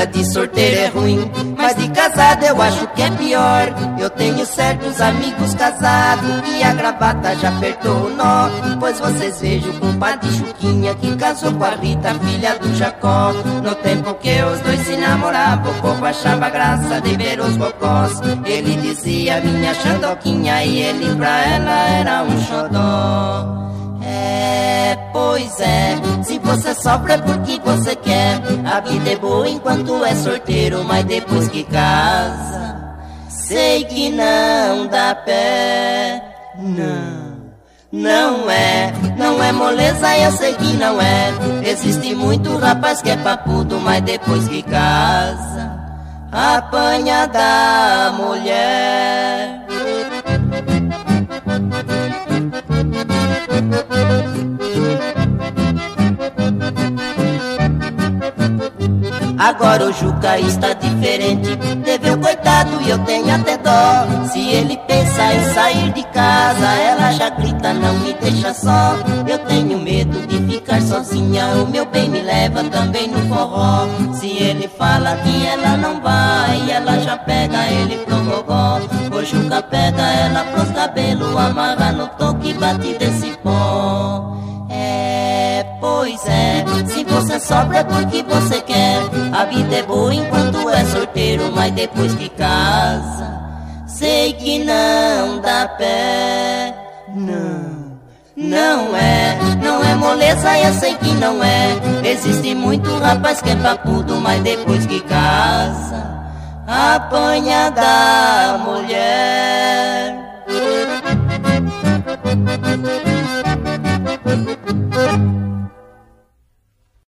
vida de solteiro é ruim, mas de casado eu acho que é pior. Eu tenho certos amigos casados e a gravata já apertou o nó. Pois vocês vejam o compadre Chuquinha que casou com a Rita, filha do Jacó. No tempo que os dois se namoravam, o povo achava graça de ver os bocós. Ele dizia minha Xandoquinha e ele pra ela era um xodó. É, pois é, se você sofre é porque você quer. A vida é boa enquanto é solteiro, mas depois que casa, sei que não dá pé. Não, não é moleza, eu sei que não é. Existe muito rapaz que é papudo, mas depois que casa, apanha da mulher. Agora o Juca está diferente, deveu coitado e eu tenho até dó. Se ele pensa em sair de casa, ela já grita, não me deixa só. Eu tenho medo de ficar sozinha, o meu bem me leva também no forró. Se ele fala que ela não vai, ela já pega ele pro gogó. O Juca pega ela pros cabelos, amarra no toco e bate desse pó. É, pois é, se você sobra é porque você quer. A vida é boa enquanto é solteiro, mas depois que casa, sei que não dá pé. Não é moleza, eu sei que não é. Existe muito rapaz que é papudo, mas depois que casa, apanha da mulher.